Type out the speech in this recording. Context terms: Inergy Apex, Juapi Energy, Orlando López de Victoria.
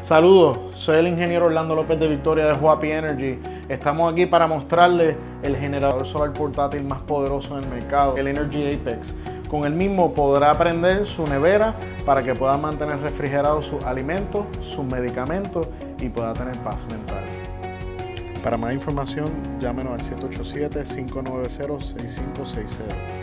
Saludos, soy el ingeniero Orlando López de Victoria de Juapi Energy. Estamos aquí para mostrarles el generador solar portátil más poderoso del mercado, el Inergy Apex. Con el mismo podrá prender su nevera para que pueda mantener refrigerados sus alimentos, sus medicamentos y pueda tener paz mental. Para más información, llámenos al 787-590-6560.